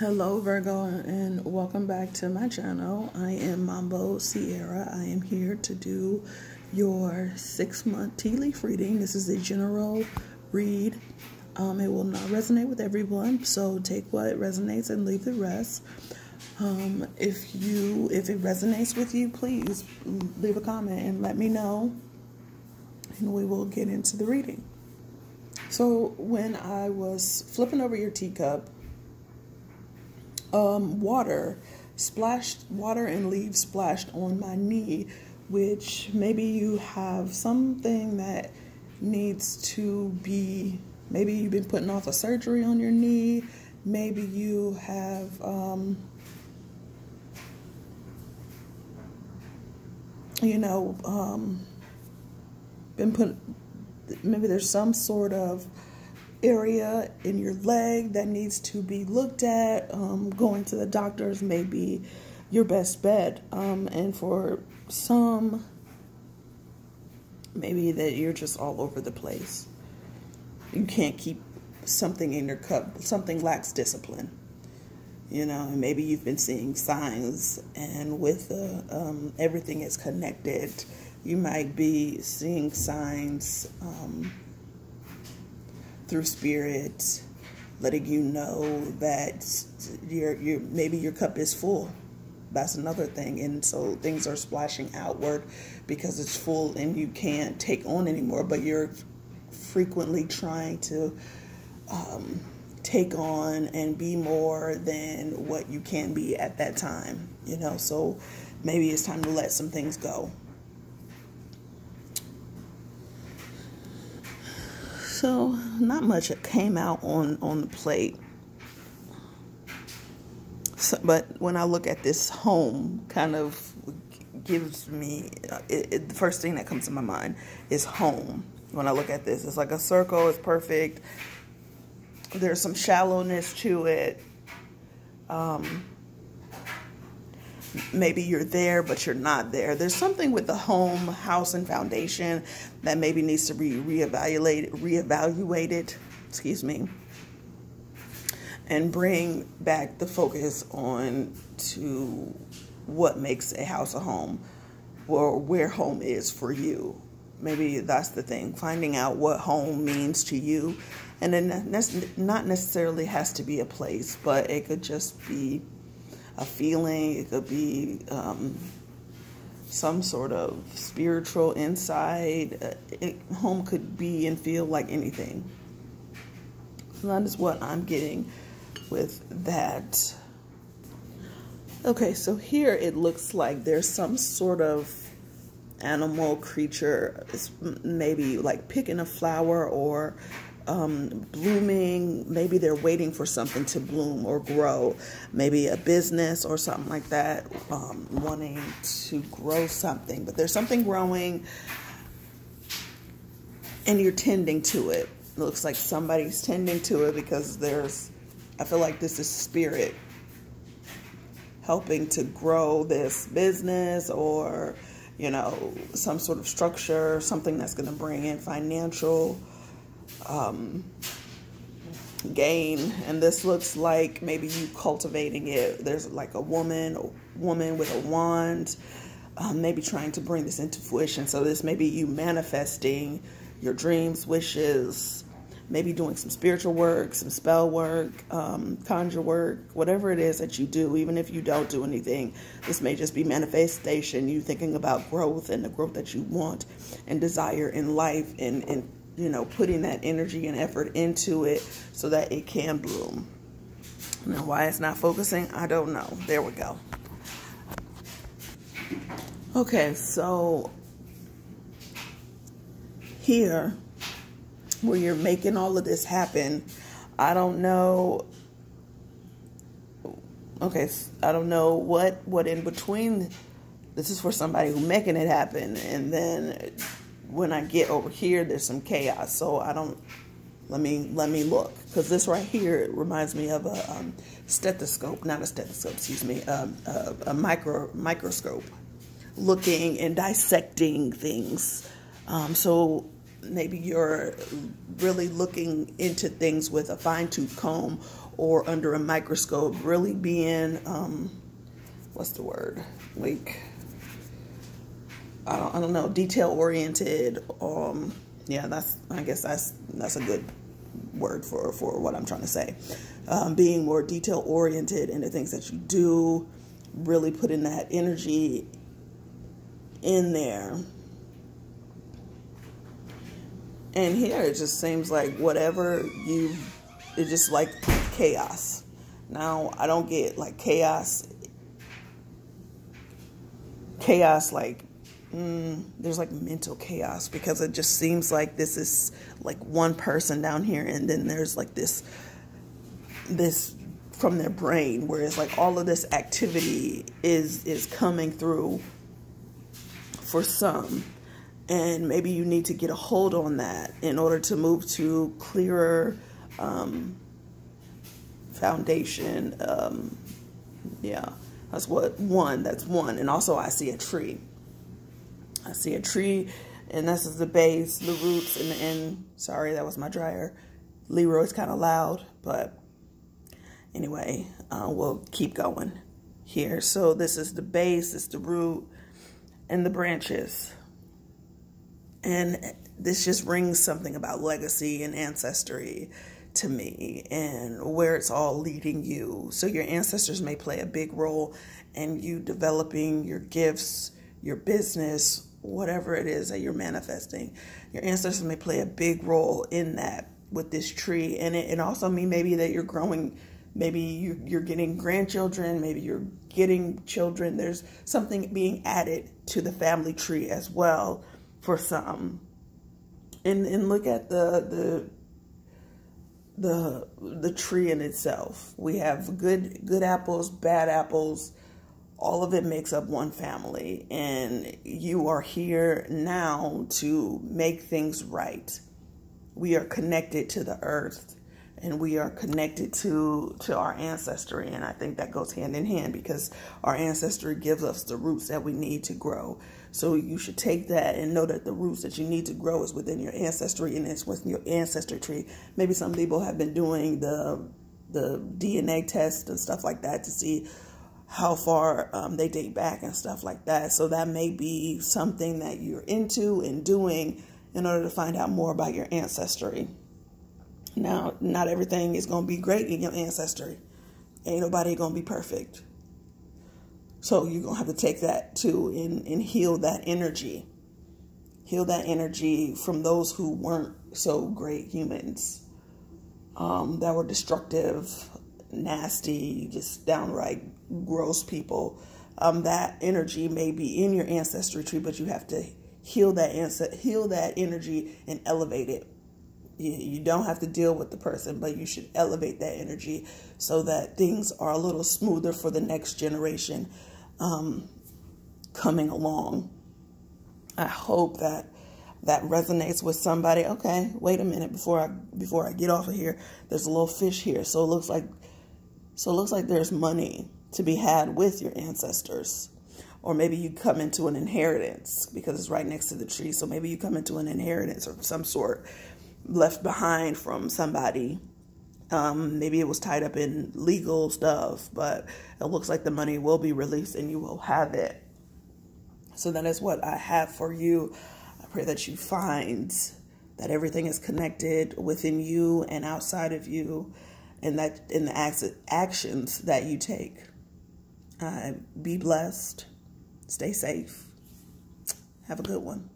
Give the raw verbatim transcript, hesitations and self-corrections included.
Hello Virgo, and welcome back to my channel. I am Mambo Sierra. I am here to do your six month tea leaf reading. This is a general read. Um, it will not resonate with everyone, so take what resonates and leave the rest. Um, if you if it resonates with you, please leave a comment and let me know, and we will get into the reading. So when I was flipping over your teacup, Um, water splashed, water and leaves splashed on my knee, which maybe you have something that needs to be, maybe you've been putting off a surgery on your knee. Maybe you have, um, you know, um, been put, maybe there's some sort of area in your leg that needs to be looked at. Um, going to the doctors may be your best bet. Um, and for some, maybe that you're just all over the place. You can't keep something in your cup. Something lacks discipline, you know, and maybe you've been seeing signs, and with uh, um, everything is connected. You might be seeing signs, um, through spirit, letting you know that your your maybe your cup is full. That's another thing, and so things are splashing outward because it's full and you can't take on anymore. But you're frequently trying to um, take on and be more than what you can be at that time. You know, so maybe it's time to let some things go. So not much came out on, on the plate. So, but when I look at this home, kind of gives me, it, it, the first thing that comes to my mind is home. When I look at this, it's like a circle, it's perfect. There's some shallowness to it. Um, Maybe you're there, but you're not there. There's something with the home, house, and foundation that maybe needs to be reevaluated, reevaluated, excuse me, and bring back the focus on to what makes a house a home, or where home is for you. Maybe that's the thing, finding out what home means to you. And then that's not necessarily has to be a place, but it could just be a feeling. It could be um, some sort of spiritual insight. Uh, it, home could be and feel like anything. So that is what I'm getting with that. Okay, so here it looks like there's some sort of animal creature. It's maybe like picking a flower or Um, blooming. Maybe they're waiting for something to bloom or grow, maybe a business or something like that, um, wanting to grow something, but there's something growing and you're tending to it. It looks like somebody's tending to it, because there's, I feel like this is spirit helping to grow this business, or, you know, some sort of structure, something that's going to bring in financial Um, gain. And this looks like maybe you cultivating it. There's like a woman, a woman with a wand, um, maybe trying to bring this into fruition. So this may be you manifesting your dreams, wishes, maybe doing some spiritual work, some spell work, um, conjure work, whatever it is that you do. Even if you don't do anything, this may just be manifestation. You thinking about growth and the growth that you want and desire in life, and, and you know, putting that energy and effort into it so that it can bloom. Now, why it's not focusing, I don't know. There we go. Okay, so here, where you're making all of this happen, I don't know. Okay, I don't know what, what in between. This is for somebody who's making it happen, and then when I get over here, there's some chaos. So I don't, let me, let me look. Cause this right here, it reminds me of a um, stethoscope, not a stethoscope, excuse me, um, a, a micro microscope, looking and dissecting things. Um, so maybe you're really looking into things with a fine tooth comb, or under a microscope, really being, um, what's the word? Like, I don't, I don't know, detail oriented. Um, yeah, that's, I guess that's, that's a good word for, for what I'm trying to say. Um, being more detail oriented in the things that you do, really putting that energy in there. And here it just seems like whatever you, it's just like chaos. Now, I don't get like chaos, chaos like, mm, there's like mental chaos, because it just seems like this is like one person down here, and then there's like this, this from their brain, where it's like all of this activity is, is coming through for some. And maybe you need to get a hold on that in order to move to clearer um, foundation. Um, yeah, that's what one, that's one. And also I see a tree. I see a tree, and this is the base, the roots, and the end. Sorry, that was my dryer. Leroy's kind of loud, but anyway, uh, we'll keep going here. So this is the base, it's the root, and the branches. And this just rings something about legacy and ancestry to me, and where it's all leading you. So your ancestors may play a big role in you developing your gifts, your business, whatever it is that you're manifesting. Your ancestors may play a big role in that with this tree. And it, it also means maybe that you're growing, maybe you, you're getting grandchildren, maybe you're getting children. There's something being added to the family tree as well. For some, and and look at the the the the tree in itself. We have good good apples, bad apples. All of it makes up one family, and you are here now to make things right. We are connected to the earth, and we are connected to to our ancestry, and I think that goes hand in hand, because our ancestry gives us the roots that we need to grow. So you should take that and know that the roots that you need to grow is within your ancestry, and it's within your ancestry tree. Maybe some people have been doing the the D N A test and stuff like that to see how far um, they date back and stuff like that. So that may be something that you're into and doing in order to find out more about your ancestry. Now, not everything is going to be great in your ancestry. Ain't nobody going to be perfect. So you're going to have to take that too and, and heal that energy. Heal that energy from those who weren't so great humans, um, that were destructive, nasty, just downright gross people. Um, that energy may be in your ancestry tree, but you have to heal that, heal that energy and elevate it. You, you don't have to deal with the person, but you should elevate that energy so that things are a little smoother for the next generation. Um, coming along. I hope that that resonates with somebody. Okay, wait a minute before I before I get off of here. There's a little fish here, so it looks like so it looks like there's money to be had with your ancestors, or maybe you come into an inheritance because it's right next to the tree. So maybe you come into an inheritance of some sort left behind from somebody. Um, maybe it was tied up in legal stuff, but it looks like the money will be released and you will have it. So that is what I have for you. I pray that you find that everything is connected within you and outside of you, and that in the actions that you take. Uh, be blessed. Stay safe. Have a good one.